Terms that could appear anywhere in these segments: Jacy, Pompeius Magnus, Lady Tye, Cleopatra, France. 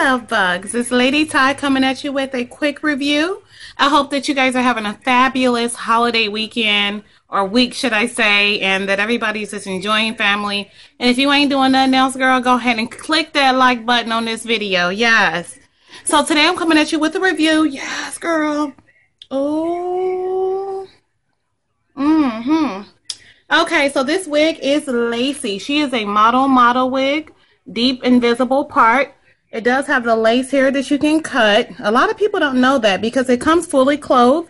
love bugs. It's Lady Tye coming at you with a quick review. I hope that you guys are having a fabulous holiday weekend, or week, should I say, and that everybody's just enjoying family. And if you ain't doing nothing else, girl, go ahead and click that like button on this video. Yes. So today I'm coming at you with a review. Yes, girl. Oh. Okay, so this wig is lacy. She is a model wig, deep invisible part. It does have the lace here that you can cut. A lot of people don't know that because it comes fully clothed,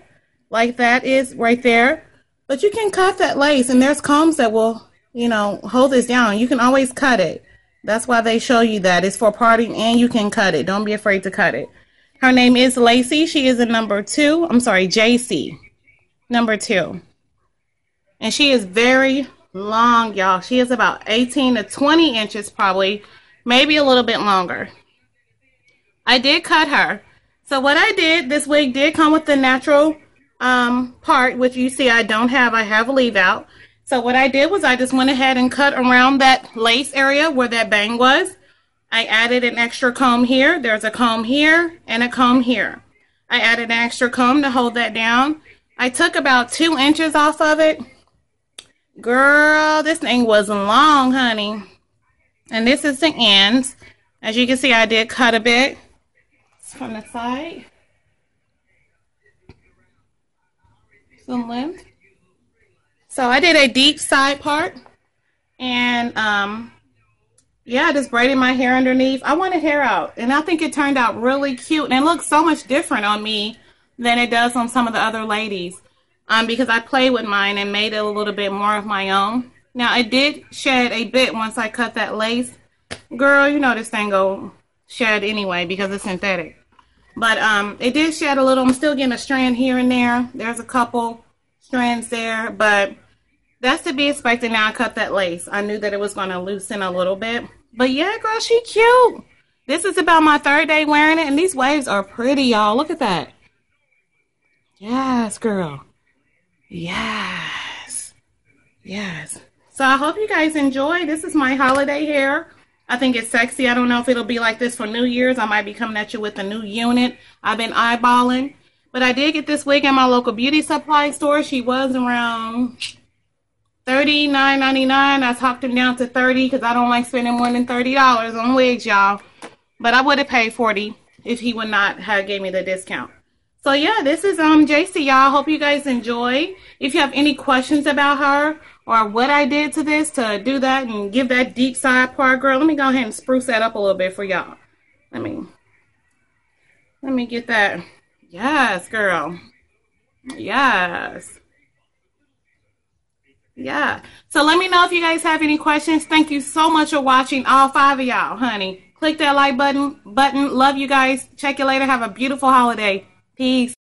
like that is right there. But you can cut that lace, and there's combs that will, you know, hold this down. You can always cut it. That's why they show you that. It's for parting, and you can cut it. Don't be afraid to cut it. Her name is Lacey. She is a Jacy, number 2. And she is very long, y'all. She is about 18 to 20 inches probably, maybe a little bit longer. I did cut her. So what I did, this wig did come with the natural part, which you see I don't have. I have a leave out. So what I did was I just went ahead and cut around that lace area where that bang was. I added an extra comb here. There's a comb here and a comb here. I added an extra comb to hold that down. I took about 2 inches off of it. Girl, this thing was long, honey. And this is the ends. As you can see, I did cut a bit from the side. Some length. So I did a deep side part. And, yeah, I just braided my hair underneath. I wanted hair out. And I think it turned out really cute. And it looks so much different on me than it does on some of the other ladies. Because I played with mine and made it a little bit more of my own. Now, it did shed a bit once I cut that lace. Girl, you know this thing go shed anyway because it's synthetic. But it did shed a little. I'm still getting a strand here and there. There's a couple strands there. But that's to be expected now I cut that lace. I knew that it was going to loosen a little bit. But, yeah, girl, she cute. This is about my third day wearing it. And these waves are pretty, y'all. Look at that. Yes, girl. Yes. So I hope you guys enjoy. This is my holiday hair. I think it's sexy. I don't know if it'll be like this for New Year's. I might be coming at you with a new unit. I've been eyeballing. But I did get this wig at my local beauty supply store. She was around $39.99. I talked them down to $30 because I don't like spending more than $30 on wigs, y'all. But I would have paid $40 if he would not have gave me the discount. So, yeah, this is Jacy, y'all. Hope you guys enjoy. If you have any questions about her or what I did to this, to do that and give that deep side part, girl, let me go ahead and spruce that up a little bit for y'all. Let me get that. Yes, girl. Yes. Yeah. So let me know if you guys have any questions. Thank you so much for watching, all 5 of y'all, honey. Click that like button. Love you guys. Check you later. Have a beautiful holiday. Peace.